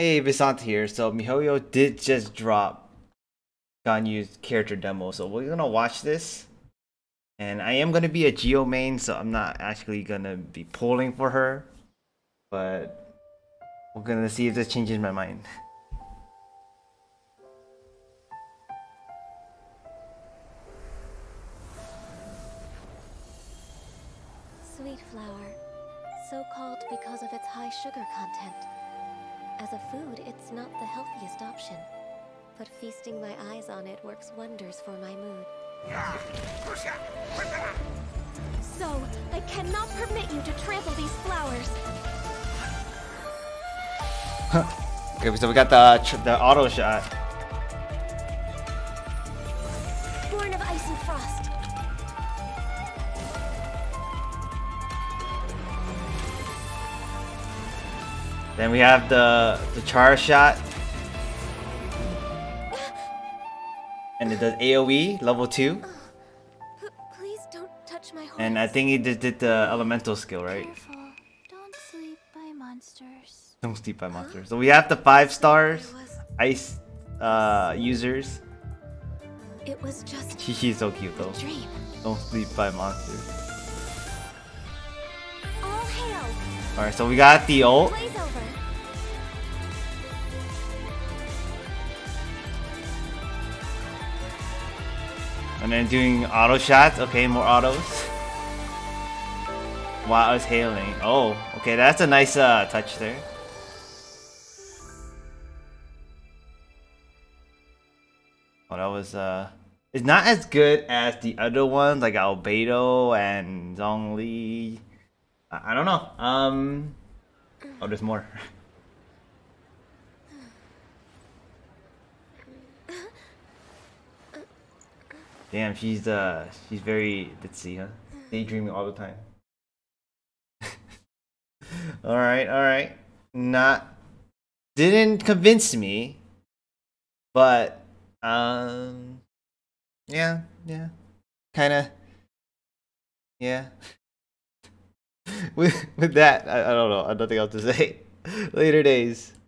Hey, Vinsonte here. So miHoYo did just drop Ganyu's character demo, so we're gonna watch this. And I am gonna be a Geo main, so I'm not actually gonna be pulling for her, but we're gonna see if this changes my mind. Sweet flower, so called because of its high sugar content. As a food, it's not the healthiest option, but feasting my eyes on it works wonders for my mood. So, I cannot permit you to trample these flowers. Okay, so we got the auto shot. Born of ice and frost. Then we have the char shot. And it does AoE, level 2. Please don't touch my horse. And I think he just did the elemental skill, right? Careful. Don't sleep by monsters. Don't sleep by monsters. So we have the 5 stars. Ice users. It was just she's so cute though. Dream. Don't sleep by monsters. All hail. Alright, so we got the ult. And then doing auto shots. Okay, more autos. Wow, it's hailing. Oh, okay, that's a nice touch there. Oh, that was it's not as good as the other ones like Albedo and Zhongli. I don't know. Oh, there's more. Damn, she's very, let's see, huh? Daydreaming all the time. Alright, alright. Didn't convince me, but yeah. Kinda, yeah. With that, I don't know, I have nothing else to say. Later days.